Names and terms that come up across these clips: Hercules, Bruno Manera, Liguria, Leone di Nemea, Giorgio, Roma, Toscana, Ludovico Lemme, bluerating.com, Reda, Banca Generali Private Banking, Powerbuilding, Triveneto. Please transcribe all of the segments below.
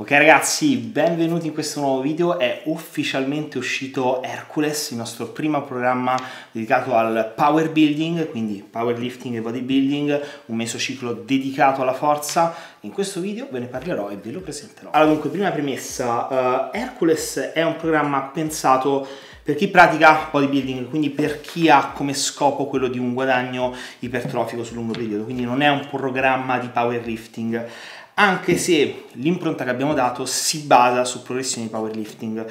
Ok ragazzi, benvenuti in questo nuovo video. È ufficialmente uscito Hercules, il nostro primo programma dedicato al power building, quindi powerlifting e bodybuilding, un mesociclo dedicato alla forza. In questo video ve ne parlerò e ve lo presenterò. Allora dunque, prima premessa, Hercules è un programma pensato per chi pratica bodybuilding, quindi per chi ha come scopo quello di un guadagno ipertrofico sul lungo periodo, quindi non è un programma di powerlifting, anche se l'impronta che abbiamo dato si basa su progressioni di powerlifting.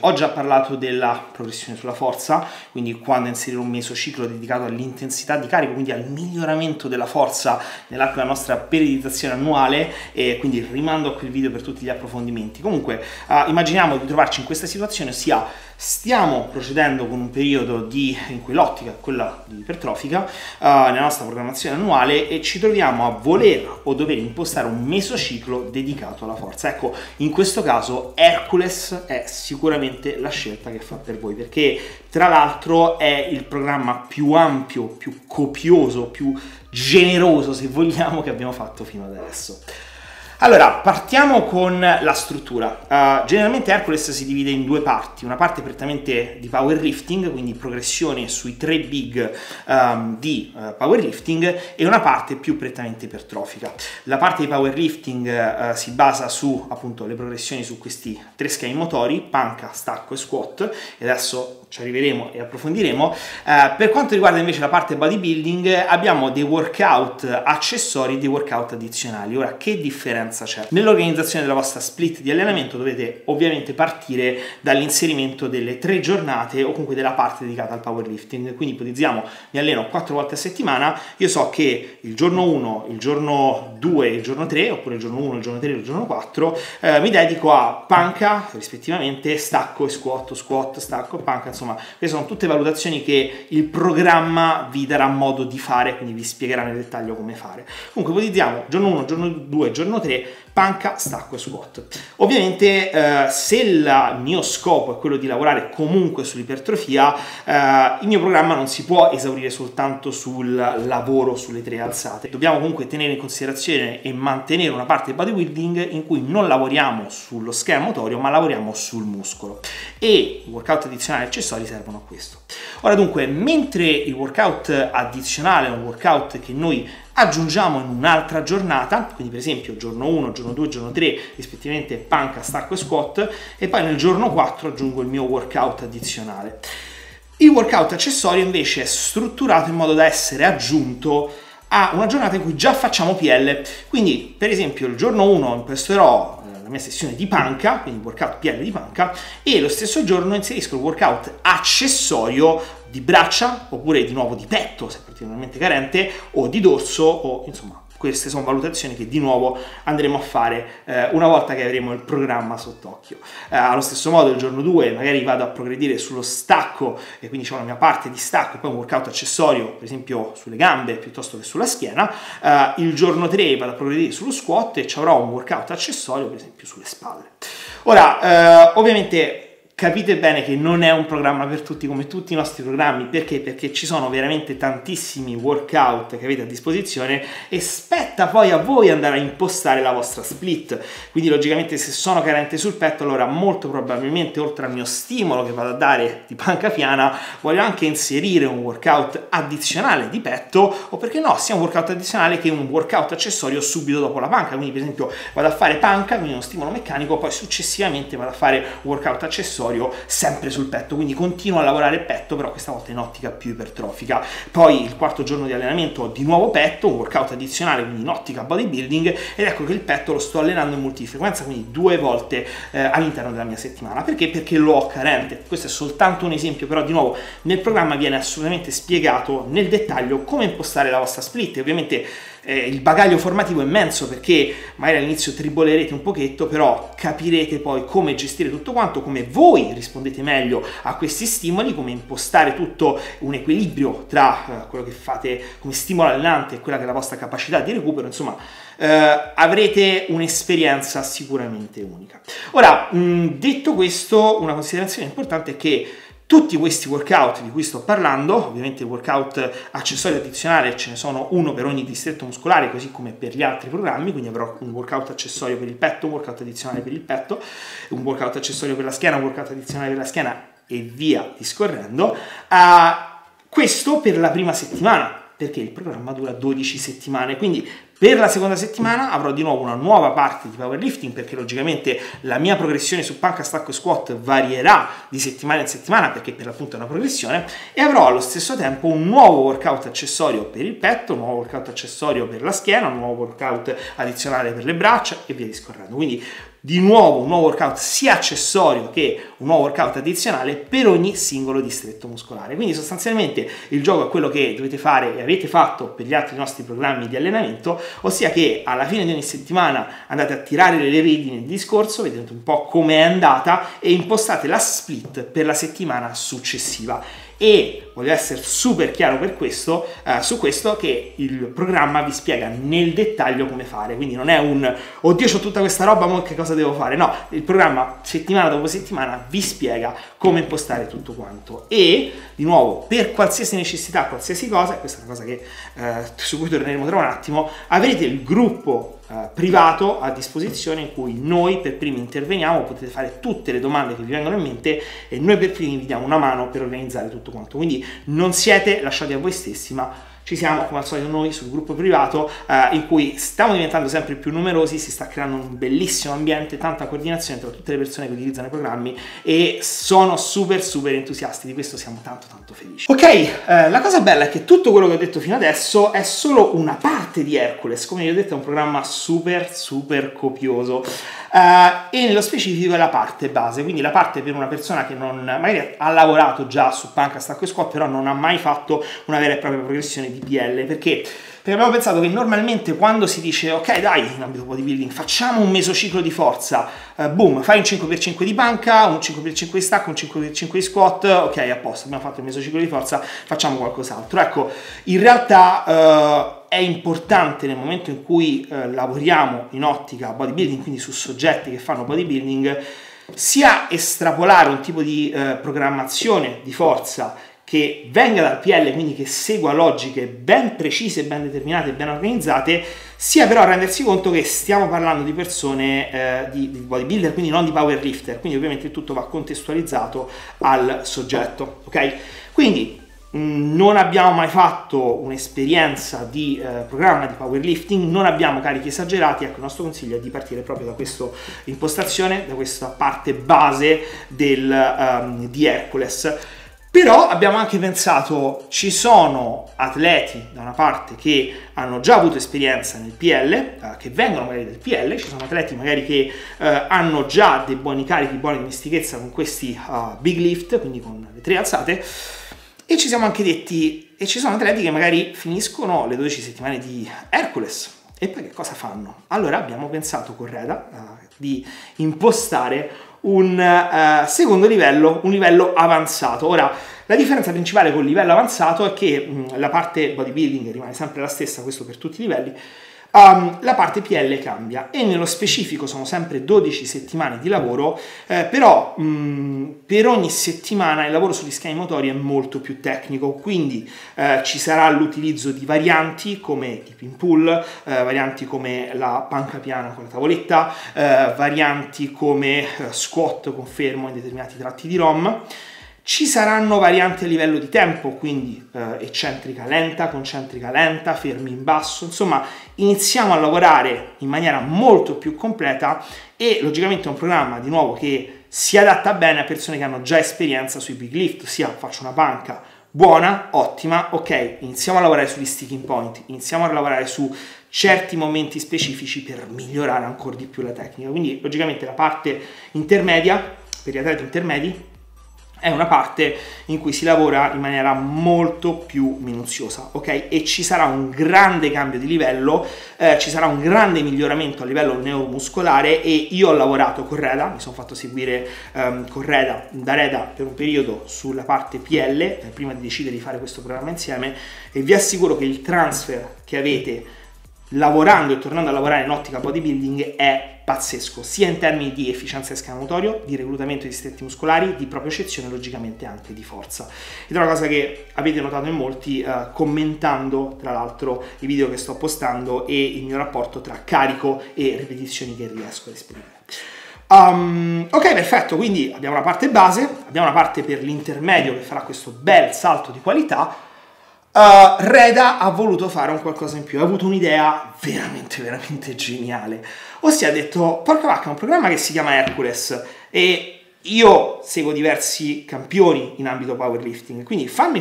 Ho già parlato della progressione sulla forza, quindi quando inserire un mesociclo dedicato all'intensità di carico, quindi al miglioramento della forza nell'arco della nostra periodizzazione annuale, e quindi rimando a quel video per tutti gli approfondimenti. Comunque immaginiamo di trovarci in questa situazione, ossia stiamo procedendo con un periodo in cui l'ottica è quella di ipertrofica nella nostra programmazione annuale, e ci troviamo a voler o dover impostare un mesociclo dedicato alla forza. Ecco, in questo caso Hercules è sicuramente la scelta che fa per voi, perché tra l'altro è il programma più ampio, più copioso, più generoso se vogliamo, che abbiamo fatto fino ad adesso. Allora, partiamo con la struttura. Generalmente Hercules si divide in due parti: una parte prettamente di powerlifting, quindi progressione sui tre big di powerlifting, e una parte più prettamente ipertrofica. La parte di powerlifting si basa su, appunto, le progressioni su questi tre schemi motori: panca, stacco e squat, e adesso ci arriveremo e approfondiremo. Per quanto riguarda invece la parte bodybuilding, abbiamo dei workout accessori e dei workout addizionali. Ora, che differenza c'è? Nell'organizzazione della vostra split di allenamento dovete ovviamente partire dall'inserimento delle tre giornate, o comunque della parte dedicata al powerlifting. Quindi ipotizziamo, mi alleno 4 volte a settimana, io so che il giorno 1, il giorno 2, il giorno 3, oppure il giorno 1, il giorno 3, il giorno 4, mi dedico a panca, rispettivamente stacco e squat, squat, stacco, panca. Insomma, queste sono tutte valutazioni che il programma vi darà modo di fare, quindi vi spiegherà nel dettaglio come fare. Comunque ipotizziamo giorno 1, giorno 2, giorno 3, panca, stacco e squat. Ovviamente se il mio scopo è quello di lavorare comunque sull'ipertrofia, il mio programma non si può esaurire soltanto sul lavoro sulle tre alzate. Dobbiamo comunque tenere in considerazione e mantenere una parte di bodybuilding in cui non lavoriamo sullo schema motorio, ma lavoriamo sul muscolo, e il workout addizionale accessorio servono a questo. Ora dunque, mentre il workout addizionale è un workout che noi aggiungiamo in un'altra giornata, quindi per esempio giorno 1, giorno 2, giorno 3 rispettivamente panca, stacco e squat, e poi nel giorno 4 aggiungo il mio workout addizionale. Il workout accessorio invece è strutturato in modo da essere aggiunto a una giornata in cui già facciamo PL, quindi per esempio il giorno 1 imposterò mia sessione di panca, quindi workout PL di panca, e lo stesso giorno inserisco il workout accessorio di braccia, oppure di nuovo di petto se particolarmente carente, o di dorso, o insomma queste sono valutazioni che di nuovo andremo a fare una volta che avremo il programma sott'occhio. Allo stesso modo il giorno 2 magari vado a progredire sullo stacco, e quindi c'è una mia parte di stacco e poi un workout accessorio, per esempio sulle gambe piuttosto che sulla schiena. Il giorno 3 vado a progredire sullo squat e ci avrò un workout accessorio, per esempio sulle spalle. Ora, ovviamente capite bene che non è un programma per tutti, come tutti i nostri programmi. Perché? Perché ci sono veramente tantissimi workout che avete a disposizione, e spetta poi a voi andare a impostare la vostra split. Quindi logicamente se sono carente sul petto, allora molto probabilmente oltre al mio stimolo che vado a dare di panca piana, voglio anche inserire un workout addizionale di petto, o perché no, sia un workout addizionale che un workout accessorio subito dopo la panca. Quindi per esempio vado a fare panca, quindi uno stimolo meccanico, poi successivamente vado a fare un workout accessorio sempre sul petto, quindi continuo a lavorare il petto, però questa volta in ottica più ipertrofica. Poi il quarto giorno di allenamento ho di nuovo petto, un workout addizionale, quindi in ottica bodybuilding, ed ecco che il petto lo sto allenando in multifrequenza, quindi 2 volte all'interno della mia settimana. Perché? Perché lo ho carente. Questo è soltanto un esempio, però di nuovo nel programma viene assolutamente spiegato nel dettaglio come impostare la vostra split. Ovviamente il bagaglio formativo è immenso, perché magari all'inizio tribolerete un pochetto, però capirete poi come gestire tutto quanto, come voi rispondete meglio a questi stimoli, come impostare tutto un equilibrio tra quello che fate come stimolo allenante e quella che è la vostra capacità di recupero. Insomma, avrete un'esperienza sicuramente unica. Ora, detto questo, una considerazione importante è che Tutti questi workout di cui sto parlando, ovviamente workout accessori addizionali, ce ne sono uno per ogni distretto muscolare, così come per gli altri programmi, quindi avrò un workout accessorio per il petto, un workout addizionale per il petto, un workout accessorio per la schiena, un workout addizionale per la schiena e via discorrendo. Questo per la prima settimana, perché il programma dura 12 settimane, quindi per la seconda settimana avrò di nuovo una nuova parte di powerlifting, perché logicamente la mia progressione su panca, stacco e squat varierà di settimana in settimana, perché per l'appunto è una progressione, e avrò allo stesso tempo un nuovo workout accessorio per il petto, un nuovo workout accessorio per la schiena, un nuovo workout addizionale per le braccia e via discorrendo. Quindi di nuovo un nuovo workout sia accessorio che un nuovo workout addizionale per ogni singolo distretto muscolare. Quindi sostanzialmente il gioco è quello che dovete fare e avete fatto per gli altri nostri programmi di allenamento, ossia che alla fine di ogni settimana andate a tirare le redini del discorso, vedete un po' come è andata e impostate la split per la settimana successiva. E voglio essere super chiaro per questo, su questo, che il programma vi spiega nel dettaglio come fare, quindi non è un oddio c'ho tutta questa roba, ma che cosa devo fare? No, il programma settimana dopo settimana vi spiega come impostare tutto quanto. E di nuovo, per qualsiasi necessità, qualsiasi cosa, questa è una cosa che, su cui torneremo tra un attimo, avrete il gruppo privato a disposizione in cui noi per primi interveniamo, potete fare tutte le domande che vi vengono in mente e noi per primi vi diamo una mano per organizzare tutto quanto. Quindi non siete lasciati a voi stessi, ma ci siamo come al solito noi sul gruppo privato, in cui stiamo diventando sempre più numerosi, si sta creando un bellissimo ambiente, tanta coordinazione tra tutte le persone che utilizzano i programmi e sono super super entusiasti di questo, siamo tanto tanto felici. Ok, la cosa bella è che tutto quello che ho detto fino adesso è solo una parte di Hercules, come vi ho detto è un programma super super copioso, e nello specifico è la parte base, quindi la parte per una persona che non magari ha lavorato già su panca, stacco e squat, però non ha mai fatto una vera e propria progressione di PL, perché abbiamo pensato che normalmente quando si dice ok dai in ambito bodybuilding facciamo un mesociclo di forza, boom, fai un 5x5 di panca, un 5x5 di stacco, un 5x5 di squat, ok a posto, abbiamo fatto il mesociclo di forza, facciamo qualcos'altro. Ecco, in realtà è importante nel momento in cui lavoriamo in ottica bodybuilding, quindi su soggetti che fanno bodybuilding, sia estrapolare un tipo di programmazione di forza che venga dal PL, quindi che segua logiche ben precise, ben determinate, ben organizzate, sia però rendersi conto che stiamo parlando di persone di bodybuilder, quindi non di powerlifter, quindi ovviamente tutto va contestualizzato al soggetto, ok? Quindi non abbiamo mai fatto un'esperienza di programma di powerlifting, non abbiamo carichi esagerati, ecco il nostro consiglio è di partire proprio da questa impostazione, da questa parte base di Hercules. Però abbiamo anche pensato, ci sono atleti da una parte che hanno già avuto esperienza nel PL, che vengono magari dal PL, ci sono atleti magari che hanno già dei buoni carichi, buone dimestichezza con questi big lift, quindi con le 3 alzate, e ci siamo anche detti, e ci sono atleti che magari finiscono le 12 settimane di Hercules, e poi che cosa fanno? Allora abbiamo pensato con Reda di impostare un secondo livello, un livello avanzato. Ora, la differenza principale con il livello avanzato è che la parte bodybuilding rimane sempre la stessa, questo per tutti i livelli, la parte PL cambia e nello specifico sono sempre 12 settimane di lavoro, però per ogni settimana il lavoro sugli schemi motori è molto più tecnico, quindi ci sarà l'utilizzo di varianti come i pin pull, varianti come la panca piana con la tavoletta, varianti come squat con fermo in determinati tratti di ROM. Ci saranno varianti a livello di tempo, quindi eccentrica lenta, concentrica lenta, fermi in basso, insomma iniziamo a lavorare in maniera molto più completa e logicamente è un programma di nuovo che si adatta bene a persone che hanno già esperienza sui big lift, ossia faccio una panca buona, ottima, ok, iniziamo a lavorare sugli sticking point, iniziamo a lavorare su certi momenti specifici per migliorare ancora di più la tecnica, quindi logicamente la parte intermedia, per gli atleti intermedi, è una parte in cui si lavora in maniera molto più minuziosa, ok? E ci sarà un grande cambio di livello, ci sarà un grande miglioramento a livello neuromuscolare e io ho lavorato con Reda, mi sono fatto seguire da Reda per un periodo sulla parte PL, prima di decidere di fare questo programma insieme, e vi assicuro che il transfer che avete lavorando e tornando a lavorare in ottica bodybuilding è pazzesco, sia in termini di efficienza escamotorio, di reclutamento di distretti muscolari, di propriocezione e logicamente anche di forza. Ed è una cosa che avete notato in molti commentando tra l'altro i video che sto postando e il mio rapporto tra carico e ripetizioni che riesco a esprimere. Ok, perfetto, quindi abbiamo una parte base, abbiamo una parte per l'intermedio che farà questo bel salto di qualità. Reda ha voluto fare un qualcosa in più, ha avuto un'idea veramente geniale, ossia ha detto: porca vacca, un programma che si chiama Hercules e io seguo diversi campioni in ambito powerlifting, quindi fammi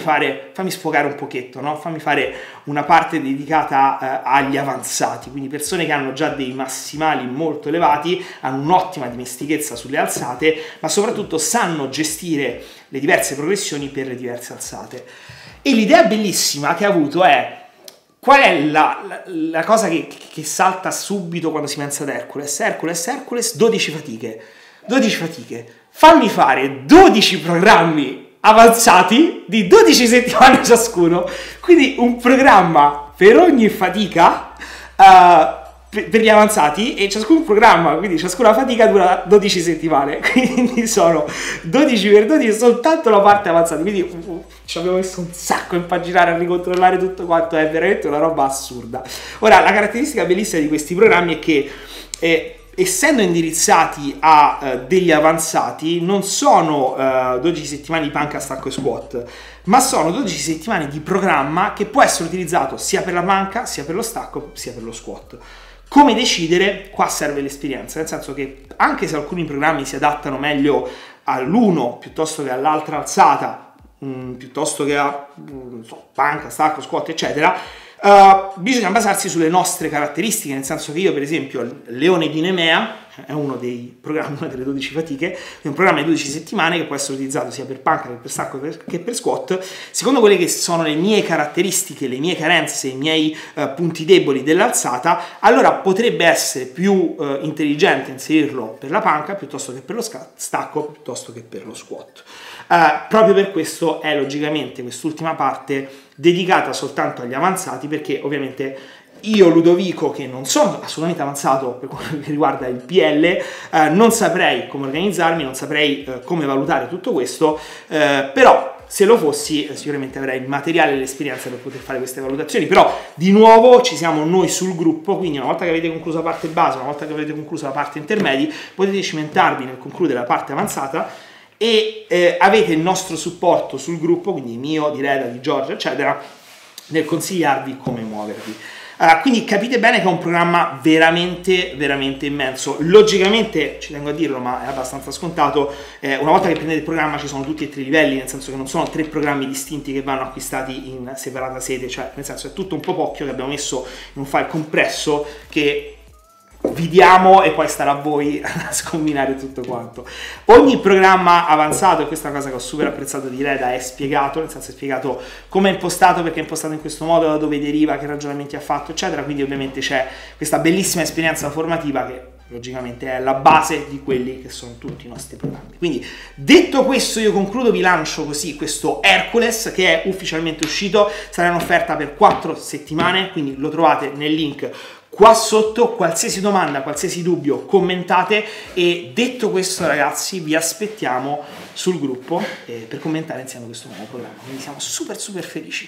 sfogare un pochetto, no? Fammi fare una parte dedicata agli avanzati, quindi persone che hanno già dei massimali molto elevati, hanno un'ottima dimestichezza sulle alzate, ma soprattutto sanno gestire le diverse progressioni per le diverse alzate. E l'idea bellissima che ha avuto è: qual è la cosa che salta subito quando si pensa ad Hercules? Hercules, 12 fatiche. 12 fatiche. Fammi fare 12 programmi avanzati di 12 settimane ciascuno. Quindi un programma per ogni fatica per gli avanzati, e ciascun programma, quindi ciascuna fatica, dura 12 settimane. Quindi sono 12 per 12, soltanto la parte avanzata. Quindi ci abbiamo messo un sacco a impaginare, a ricontrollare tutto quanto, è veramente una roba assurda. Ora, la caratteristica bellissima di questi programmi è che essendo indirizzati a degli avanzati, non sono 12 settimane di panca, stacco e squat, ma sono 12 settimane di programma che può essere utilizzato sia per la panca, sia per lo stacco, sia per lo squat. Come decidere? Qua serve l'esperienza, nel senso che anche se alcuni programmi si adattano meglio all'uno piuttosto che all'altra alzata, piuttosto che a panca, stacco, squat, eccetera, bisogna basarsi sulle nostre caratteristiche, nel senso che io, per esempio, Leone di Nemea è uno dei programmi, una delle 12 fatiche, è un programma di 12 settimane che può essere utilizzato sia per panca che per stacco che per squat, secondo quelle che sono le mie caratteristiche, le mie carenze, i miei punti deboli dell'alzata. Allora potrebbe essere più intelligente inserirlo per la panca piuttosto che per lo stacco, piuttosto che per lo squat. Proprio per questo è logicamente quest'ultima parte dedicata soltanto agli avanzati, perché ovviamente io, Ludovico, che non sono assolutamente avanzato per quello che riguarda il PL, non saprei come organizzarmi, non saprei come valutare tutto questo, però se lo fossi sicuramente avrei il materiale e l'esperienza per poter fare queste valutazioni. Però di nuovo ci siamo noi sul gruppo, quindi una volta che avete concluso la parte base, una volta che avete concluso la parte intermedia, potete cimentarvi nel concludere la parte avanzata e avete il nostro supporto sul gruppo, quindi mio, di Reda, di Giorgio, eccetera, nel consigliarvi come muovervi. Quindi capite bene che è un programma veramente immenso. Logicamente, ci tengo a dirlo, ma è abbastanza scontato, una volta che prendete il programma ci sono tutti e tre i livelli, nel senso che non sono tre programmi distinti che vanno acquistati in separata sede, cioè nel senso è tutto un popocchio che abbiamo messo in un file compresso che vi diamo e poi starà a voi a scombinare tutto quanto. Ogni programma avanzato, e questa è una cosa che ho super apprezzato di Reda, è spiegato, nel senso è spiegato come è impostato, perché è impostato in questo modo, da dove deriva, che ragionamenti ha fatto, eccetera. Quindi ovviamente c'è questa bellissima esperienza formativa che logicamente è la base di quelli che sono tutti i nostri programmi. Quindi, detto questo, io concludo, vi lancio così questo Hercules che è ufficialmente uscito, sarà in offerta per 4 settimane, quindi lo trovate nel link qua sotto. Qualsiasi domanda, qualsiasi dubbio, commentate, e detto questo ragazzi vi aspettiamo sul gruppo per commentare insieme questo nuovo programma, quindi siamo super felici.